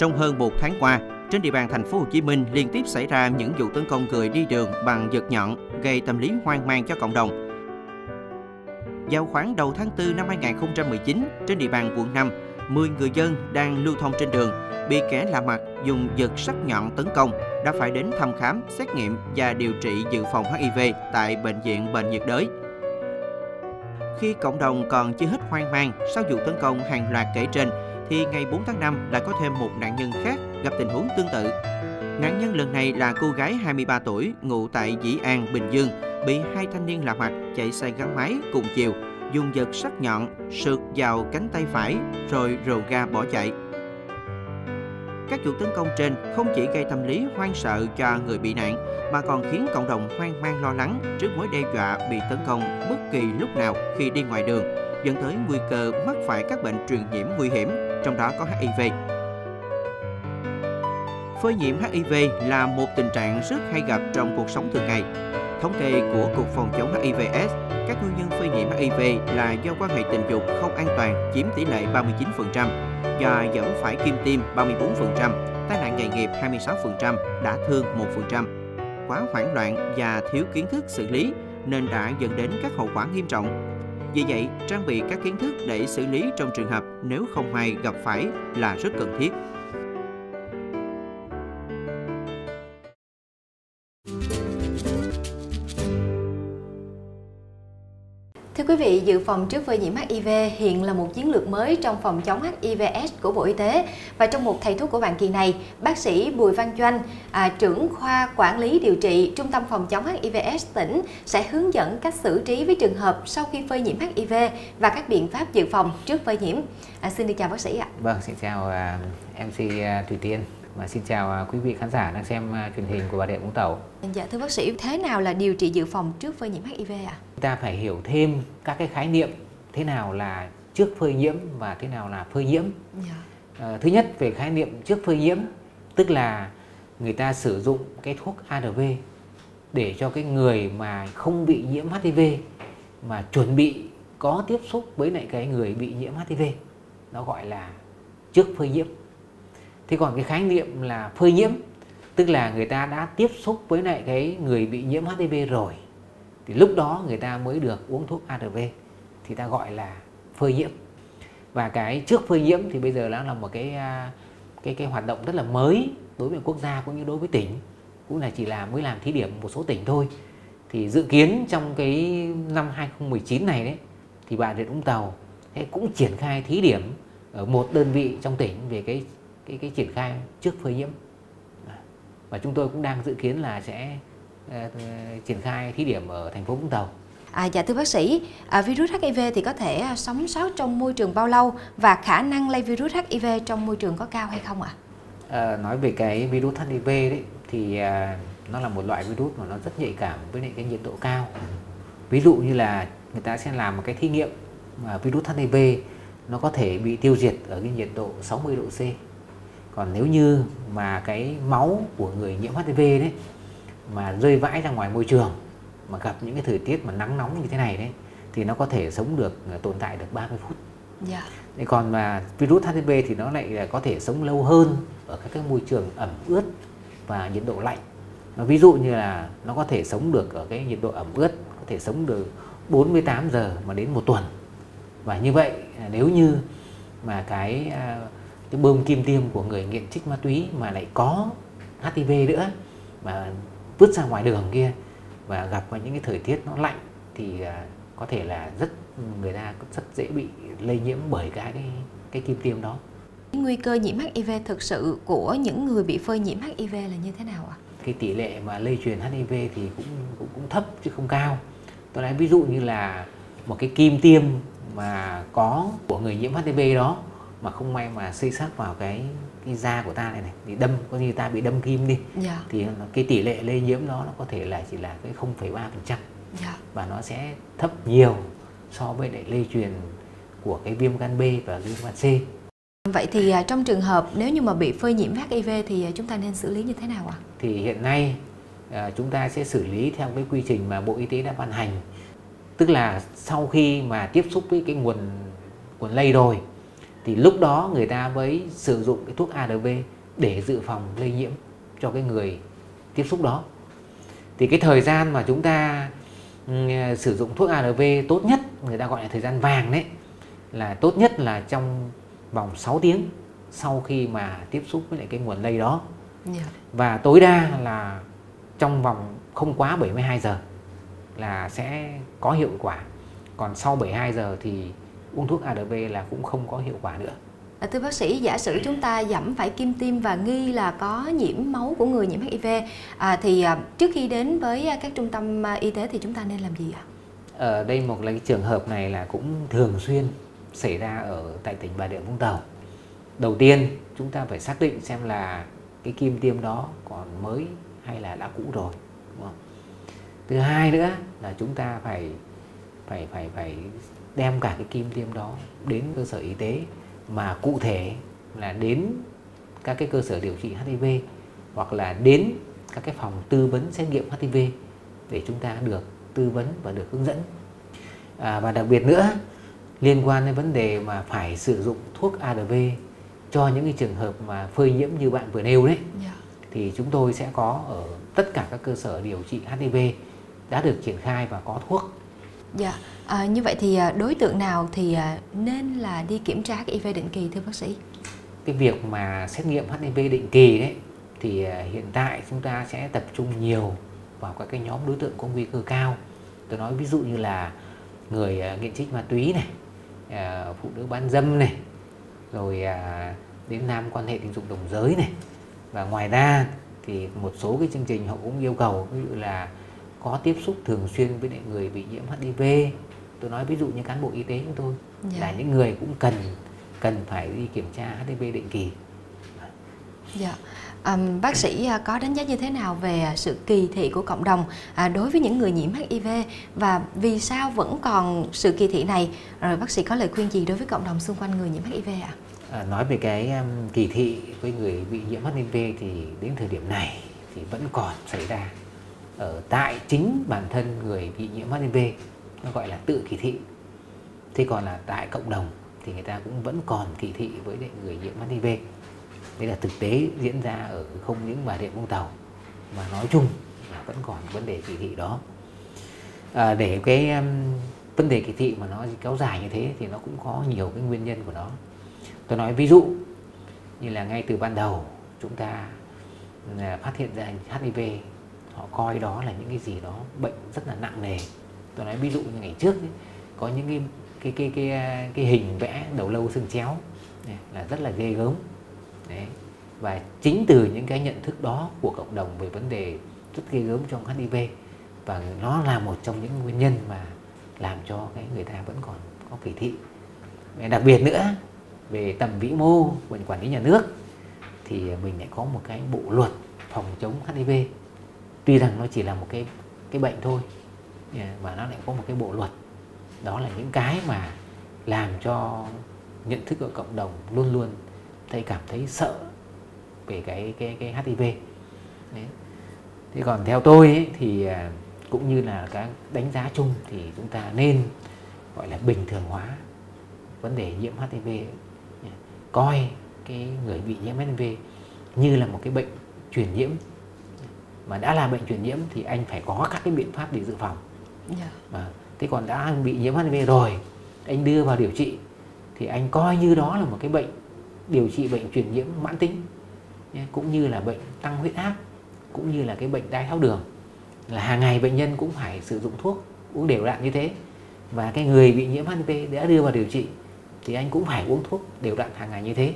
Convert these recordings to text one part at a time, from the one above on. Trong hơn 1 tháng qua, trên địa bàn thành phố Hồ Chí Minh liên tiếp xảy ra những vụ tấn công người đi đường bằng vật nhọn, gây tâm lý hoang mang cho cộng đồng. Vào khoảng đầu tháng 4 năm 2019, trên địa bàn quận 5, 10 người dân đang lưu thông trên đường bị kẻ lạ mặt dùng vật sắc nhọn tấn công đã phải đến thăm khám, xét nghiệm và điều trị dự phòng HIV tại Bệnh viện Bệnh nhiệt đới. Khi cộng đồng còn chưa hết hoang mang sau vụ tấn công hàng loạt kể trên, thì ngày 4 tháng 5 lại có thêm một nạn nhân khác gặp tình huống tương tự. Nạn nhân lần này là cô gái 23 tuổi, ngụ tại Dĩ An, Bình Dương, bị hai thanh niên lạ mặt chạy xe gắn máy cùng chiều, dùng vật sắc nhọn sượt vào cánh tay phải rồi rồ ga bỏ chạy. Các vụ tấn công trên không chỉ gây tâm lý hoang sợ cho người bị nạn, mà còn khiến cộng đồng hoang mang lo lắng trước mối đe dọa bị tấn công bất kỳ lúc nào khi đi ngoài đường, dẫn tới nguy cơ mắc phải các bệnh truyền nhiễm nguy hiểm, trong đó có HIV. Phơi nhiễm HIV là một tình trạng rất hay gặp trong cuộc sống thường ngày. Thống kê của Cục Phòng chống HIVS, các nguyên nhân phơi nhiễm HIV là do quan hệ tình dục không an toàn chiếm tỷ lệ 39%, do dẫn phải kim tiêm 34%, tai nạn nghề nghiệp 26%, đã thương 1%. Quá hoảng loạn và thiếu kiến thức xử lý nên đã dẫn đến các hậu quả nghiêm trọng. Vì vậy, trang bị các kiến thức để xử lý trong trường hợp nếu không may gặp phải là rất cần thiết. Thưa quý vị, dự phòng trước phơi nhiễm HIV hiện là một chiến lược mới trong phòng chống HIVS của Bộ Y tế. Và trong một thầy thuốc của bạn kỳ này, bác sĩ Bùi Văn Doanh, trưởng khoa quản lý điều trị Trung tâm phòng chống HIVS tỉnh sẽ hướng dẫn cách xử trí với trường hợp sau khi phơi nhiễm HIV và các biện pháp dự phòng trước phơi nhiễm. Xin được chào bác sĩ ạ. Vâng, xin chào MC Thủy Tiên. Và xin chào quý vị khán giả đang xem truyền hình của Bà Rịa Vũng Tàu. Dạ thưa bác sĩ, thế nào là điều trị dự phòng trước phơi nhiễm HIV ạ? Chúng ta phải hiểu thêm các cái khái niệm thế nào là trước phơi nhiễm và thế nào là phơi nhiễm. Dạ. Thứ nhất, về khái niệm trước phơi nhiễm, tức là người ta sử dụng cái thuốc ARV để cho cái người mà không bị nhiễm HIV mà chuẩn bị có tiếp xúc với lại cái người bị nhiễm HIV, nó gọi là trước phơi nhiễm. Thế còn cái khái niệm là phơi nhiễm, tức là người ta đã tiếp xúc với lại cái người bị nhiễm HIV rồi, thì lúc đó người ta mới được uống thuốc ARV, thì ta gọi là phơi nhiễm. Và cái trước phơi nhiễm thì bây giờ đã là một cái hoạt động rất là mới đối với quốc gia cũng như đối với tỉnh, cũng là chỉ là mới làm thí điểm một số tỉnh thôi. Thì dự kiến trong cái năm 2019 này đấy, thì Bà Rịa Vũng Tàu cũng triển khai thí điểm ở một đơn vị trong tỉnh về cái triển khai trước phơi nhiễm, và chúng tôi cũng đang dự kiến là sẽ triển khai thí điểm ở thành phố Vũng Tàu. Dạ thưa bác sĩ, virus HIV thì có thể sống sót trong môi trường bao lâu và khả năng lây virus HIV trong môi trường có cao hay không ạ? Nói về cái virus HIV đấy, thì nó là một loại virus mà nó rất nhạy cảm với lại cái nhiệt độ cao. Ví dụ như là người ta sẽ làm một cái thí nghiệm mà virus HIV nó có thể bị tiêu diệt ở cái nhiệt độ 60 độ C. Còn nếu như mà cái máu của người nhiễm HIV đấy mà rơi vãi ra ngoài môi trường mà gặp những cái thời tiết mà nắng nóng như thế này đấy, thì nó có thể sống được, tồn tại được 30 phút. Yeah. Thế còn mà virus HIV thì nó lại là có thể sống lâu hơn ở các cái môi trường ẩm ướt và nhiệt độ lạnh. Ví dụ như là nó có thể sống được ở cái nhiệt độ ẩm ướt, có thể sống được 48 giờ mà đến 1 tuần. Và như vậy nếu như mà cái bơm kim tiêm của người nghiện chích ma túy mà lại có HIV nữa mà vứt ra ngoài đường kia và gặp vào những cái thời tiết nó lạnh, thì có thể là người ta rất dễ bị lây nhiễm bởi cái kim tiêm đó. Nguy cơ nhiễm HIV thực sự của những người bị phơi nhiễm HIV là như thế nào ạ? Cái tỷ lệ mà lây truyền HIV thì cũng thấp chứ không cao. Tôi nói ví dụ như là một cái kim tiêm mà có của người nhiễm HIV đó mà không may mà xây sát vào cái da của ta này thì đâm, coi như ta bị đâm kim đi. Yeah. Thì cái tỷ lệ lây nhiễm đó nó có thể là chỉ là cái 0,3%. Yeah. Và nó sẽ thấp nhiều so với lại lây truyền của cái viêm gan B và viêm gan C. Vậy thì trong trường hợp nếu như mà bị phơi nhiễm HIV thì chúng ta nên xử lý như thế nào ạ? Thì hiện nay chúng ta sẽ xử lý theo cái quy trình mà Bộ Y tế đã ban hành. Tức là sau khi mà tiếp xúc với cái nguồn lây rồi thì lúc đó người ta mới sử dụng cái thuốc ARV để dự phòng lây nhiễm cho cái người tiếp xúc đó. Thì cái thời gian mà chúng ta sử dụng thuốc ARV tốt nhất, người ta gọi là thời gian vàng đấy, là tốt nhất là trong vòng 6 tiếng sau khi mà tiếp xúc với lại cái nguồn lây đó. Và tối đa là trong vòng không quá 72 giờ là sẽ có hiệu quả. Còn sau 72 giờ thì uống thuốc ARV là cũng không có hiệu quả nữa. Thưa bác sĩ, giả sử chúng ta dẫm phải kim tiêm và nghi là có nhiễm máu của người nhiễm HIV, thì trước khi đến với các trung tâm y tế thì chúng ta nên làm gì ạ? Ở đây một cái trường hợp này là cũng thường xuyên xảy ra ở tại tỉnh Bà Rịa Vũng Tàu. Đầu tiên chúng ta phải xác định xem là cái kim tiêm đó còn mới hay là đã cũ rồi, đúng không? Thứ hai nữa là chúng ta phải đem cả cái kim tiêm đó đến cơ sở y tế, mà cụ thể là đến các cái cơ sở điều trị HIV hoặc là đến các cái phòng tư vấn xét nghiệm HIV để chúng ta được tư vấn và được hướng dẫn. Và đặc biệt nữa, liên quan đến vấn đề mà phải sử dụng thuốc ARV cho những cái trường hợp mà phơi nhiễm như bạn vừa nêu đấy, thì chúng tôi sẽ có ở tất cả các cơ sở điều trị HIV đã được triển khai và có thuốc. Như vậy thì đối tượng nào thì nên là đi kiểm tra cái HIV định kỳ thưa bác sĩ? Cái việc mà xét nghiệm HIV định kỳ đấy thì hiện tại chúng ta sẽ tập trung nhiều vào các cái nhóm đối tượng có nguy cơ cao. Tôi nói ví dụ như là người nghiện trích ma túy này, phụ nữ bán dâm này, rồi đến nam quan hệ tình dục đồng giới này. Và ngoài ra thì một số cái chương trình họ cũng yêu cầu, ví dụ là có tiếp xúc thường xuyên với người bị nhiễm HIV. Tôi nói ví dụ như cán bộ y tế chúng tôi là những người cũng cần phải đi kiểm tra HIV định kỳ. Bác sĩ có đánh giá như thế nào về sự kỳ thị của cộng đồng đối với những người nhiễm HIV, và vì sao vẫn còn sự kỳ thị này? Rồi bác sĩ có lời khuyên gì đối với cộng đồng xung quanh người nhiễm HIV ạ? Nói về cái kỳ thị với người bị nhiễm HIV thì đến thời điểm này thì vẫn còn xảy ra ở tại chính bản thân người bị nhiễm HIV, nó gọi là tự kỳ thị. Thế còn là tại cộng đồng thì người ta cũng vẫn còn kỳ thị với người nhiễm HIV. Đấy là thực tế diễn ra ở không những Bà Rịa Vũng Tàu mà nói chung là vẫn còn vấn đề kỳ thị đó. Để cái vấn đề kỳ thị mà nó kéo dài như thế thì nó cũng có nhiều cái nguyên nhân của nó. Tôi nói ví dụ như là ngay từ ban đầu chúng ta phát hiện ra HIV, họ coi đó là những cái gì đó bệnh rất là nặng nề. Tôi nói ví dụ như ngày trước ấy, có những cái hình vẽ đầu lâu xương chéo này, là rất là ghê gớm. Đấy. Và chính từ những cái nhận thức đó của cộng đồng về vấn đề rất ghê gớm trong HIV, và nó là một trong những nguyên nhân mà làm cho cái người ta vẫn còn có kỳ thị. Đặc biệt nữa, về tầm vĩ mô của quản lý nhà nước thì mình lại có một cái bộ luật phòng chống HIV. Tuy rằng nó chỉ là một cái bệnh thôi, mà nó lại có một cái bộ luật. Đó là những cái mà làm cho nhận thức của cộng đồng luôn luôn cảm thấy sợ về cái HIV. Đấy. Thế còn theo tôi ấy, thì cũng như là các đánh giá chung thì chúng ta nên gọi là bình thường hóa vấn đề nhiễm HIV, coi cái người bị nhiễm HIV như là một cái bệnh truyền nhiễm. Mà đã là bệnh truyền nhiễm thì anh phải có các cái biện pháp để dự phòng. Thế còn đã bị nhiễm HIV rồi, anh đưa vào điều trị thì anh coi như đó là một cái bệnh điều trị bệnh truyền nhiễm mãn tính, cũng như là bệnh tăng huyết áp, cũng như là cái bệnh đái tháo đường, là hàng ngày bệnh nhân cũng phải sử dụng thuốc uống đều đặn như thế. Và cái người bị nhiễm HIV đã đưa vào điều trị thì anh cũng phải uống thuốc đều đặn hàng ngày như thế.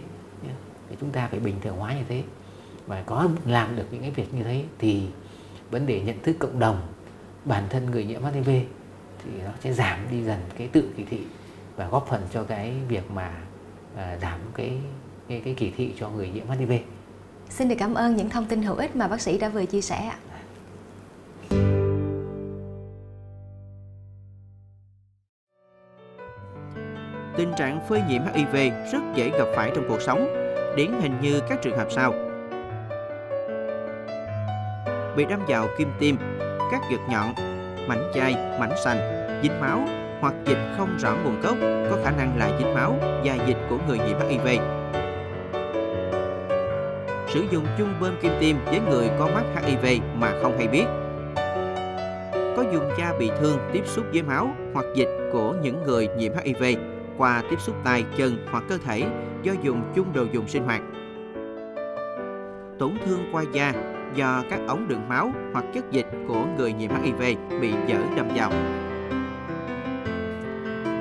Thì chúng ta phải bình thường hóa như thế. Và có làm được những cái việc như thế thì vấn đề nhận thức cộng đồng bản thân người nhiễm HIV thì nó sẽ giảm đi dần cái tự kỳ thị, và góp phần cho cái việc mà giảm cái kỳ thị cho người nhiễm HIV. Xin được cảm ơn những thông tin hữu ích mà bác sĩ đã vừa chia sẻ ạ. Tình trạng phơi nhiễm HIV rất dễ gặp phải trong cuộc sống, điển hình như các trường hợp sau: bị đâm vào kim tiêm, các vật nhọn, mảnh chai, mảnh sành, dính máu, hoặc dịch không rõ nguồn gốc có khả năng là dính máu và dịch của người nhiễm HIV. Sử dụng chung bơm kim tiêm với người có mắc HIV mà không hay biết. Có dùng da bị thương tiếp xúc với máu hoặc dịch của những người nhiễm HIV qua tiếp xúc tay, chân hoặc cơ thể do dùng chung đồ dùng sinh hoạt. Tổn thương qua da do các ống đựng máu hoặc chất dịch của người nhiễm HIV bị dở đâm vào.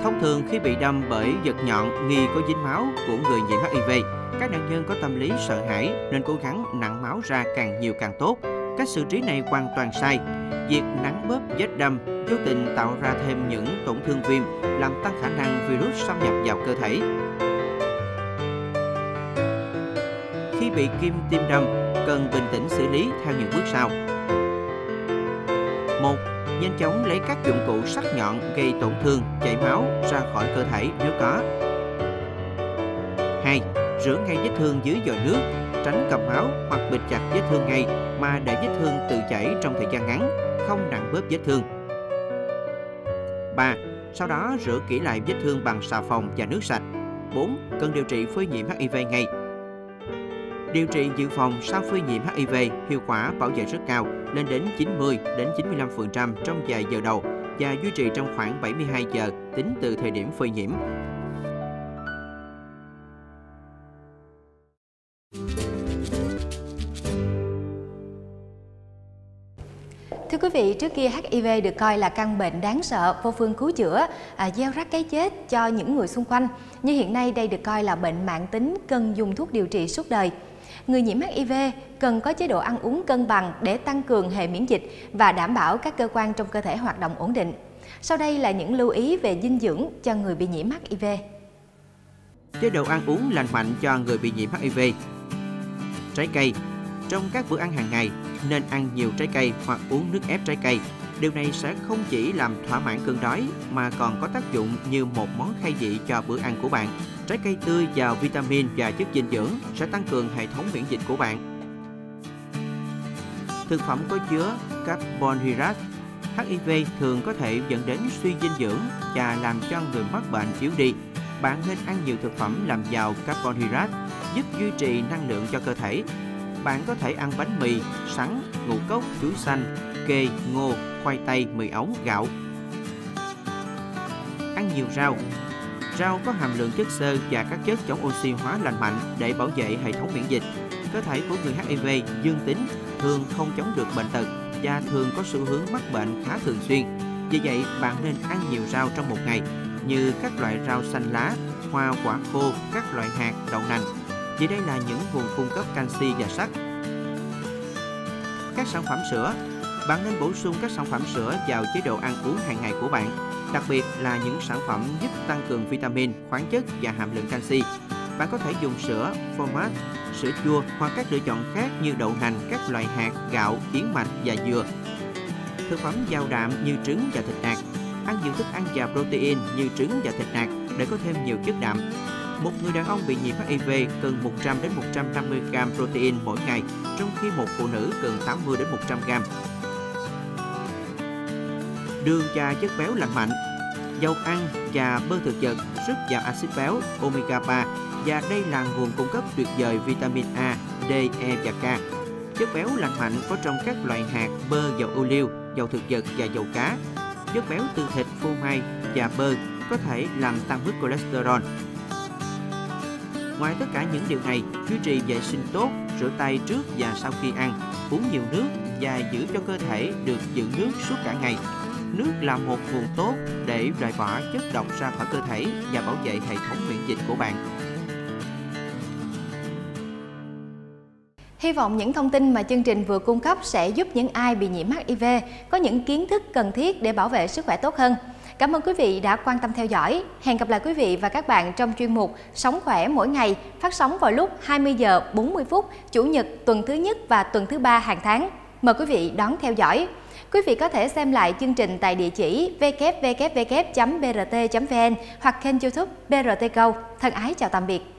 Thông thường khi bị đâm bởi vật nhọn nghi có dính máu của người nhiễm HIV, các nạn nhân có tâm lý sợ hãi nên cố gắng nặn máu ra càng nhiều càng tốt. Cách xử trí này hoàn toàn sai. Việc nắn bóp vết đâm vô tình tạo ra thêm những tổn thương viêm, làm tăng khả năng virus xâm nhập vào cơ thể. Khi bị kim tiêm đâm, cần bình tĩnh xử lý theo những bước sau. 1. Nhanh chóng lấy các dụng cụ sắc nhọn gây tổn thương, chảy máu ra khỏi cơ thể nếu có. 2. Rửa ngay vết thương dưới vòi nước, tránh cầm máu hoặc bịt chặt vết thương ngay mà để vết thương tự chảy trong thời gian ngắn, không nặn bóp vết thương. 3. Sau đó rửa kỹ lại vết thương bằng xà phòng và nước sạch. 4. Cần điều trị phơi nhiễm HIV ngay. Điều trị dự phòng sau phơi nhiễm HIV hiệu quả bảo vệ rất cao, lên đến 90 đến 95% trong vài giờ đầu và duy trì trong khoảng 72 giờ tính từ thời điểm phơi nhiễm. Thưa quý vị, trước kia HIV được coi là căn bệnh đáng sợ, vô phương cứu chữa, gieo rắc cái chết cho những người xung quanh. Nhưng hiện nay đây được coi là bệnh mãn tính cần dùng thuốc điều trị suốt đời. Người nhiễm HIV cần có chế độ ăn uống cân bằng để tăng cường hệ miễn dịch và đảm bảo các cơ quan trong cơ thể hoạt động ổn định. Sau đây là những lưu ý về dinh dưỡng cho người bị nhiễm HIV. Chế độ ăn uống lành mạnh cho người bị nhiễm HIV. Trái cây. Trong các bữa ăn hàng ngày, nên ăn nhiều trái cây hoặc uống nước ép trái cây. Điều này sẽ không chỉ làm thỏa mãn cơn đói mà còn có tác dụng như một món khai vị cho bữa ăn của bạn. Trái cây tươi giàu vitamin và chất dinh dưỡng sẽ tăng cường hệ thống miễn dịch của bạn. Thực phẩm có chứa carbohydrate. HIV thường có thể dẫn đến suy dinh dưỡng và làm cho người mắc bệnh yếu đi. Bạn nên ăn nhiều thực phẩm làm giàu carbohydrate, giúp duy trì năng lượng cho cơ thể. Bạn có thể ăn bánh mì, sắn, ngũ cốc, chuối xanh, kê, ngô, khoai tây, mì ống, gạo. Ăn nhiều rau. Rau có hàm lượng chất xơ và các chất chống oxy hóa lành mạnh để bảo vệ hệ thống miễn dịch. Cơ thể của người HIV dương tính thường không chống được bệnh tật và thường có xu hướng mắc bệnh khá thường xuyên. Vì vậy, bạn nên ăn nhiều rau trong một ngày, như các loại rau xanh lá, hoa quả khô, các loại hạt, đậu nành. Vì đây là những nguồn cung cấp canxi và sắt. Các sản phẩm sữa. Bạn nên bổ sung các sản phẩm sữa vào chế độ ăn uống hàng ngày của bạn, đặc biệt là những sản phẩm giúp tăng cường vitamin, khoáng chất và hàm lượng canxi. Bạn có thể dùng sữa format, sữa chua hoặc các lựa chọn khác như đậu nành, các loại hạt, gạo, yến mạch và dừa. Thực phẩm giàu đạm như trứng và thịt nạc. Ăn nhiều thức ăn giàu protein như trứng và thịt nạc để có thêm nhiều chất đạm. Một người đàn ông bị nhiễm HIV cần 100 đến 150 gram protein mỗi ngày, trong khi một phụ nữ cần 80 đến 100 gram. Đường và chất béo lành mạnh. Dầu ăn và bơ thực vật rất giàu axit béo omega 3 và đây là nguồn cung cấp tuyệt vời vitamin A, D, E và K. Chất béo lành mạnh có trong các loại hạt, bơ, dầu ô liu, dầu thực vật và dầu cá. Chất béo từ thịt, phô mai và bơ có thể làm tăng mức cholesterol. Ngoài tất cả những điều này, duy trì vệ sinh tốt, rửa tay trước và sau khi ăn, uống nhiều nước và giữ cho cơ thể được giữ nước suốt cả ngày. Nước là một nguồn tốt để loại bỏ chất độc ra khỏi cơ thể và bảo vệ hệ thống miễn dịch của bạn. Hy vọng những thông tin mà chương trình vừa cung cấp sẽ giúp những ai bị nhiễm HIV có những kiến thức cần thiết để bảo vệ sức khỏe tốt hơn. Cảm ơn quý vị đã quan tâm theo dõi. Hẹn gặp lại quý vị và các bạn trong chuyên mục Sống khỏe mỗi ngày, phát sóng vào lúc 20 giờ 40 phút, Chủ nhật, tuần thứ nhất và tuần thứ ba hàng tháng. Mời quý vị đón theo dõi. Quý vị có thể xem lại chương trình tại địa chỉ www.brt.vn hoặc kênh YouTube BRT Go. Thân ái chào tạm biệt.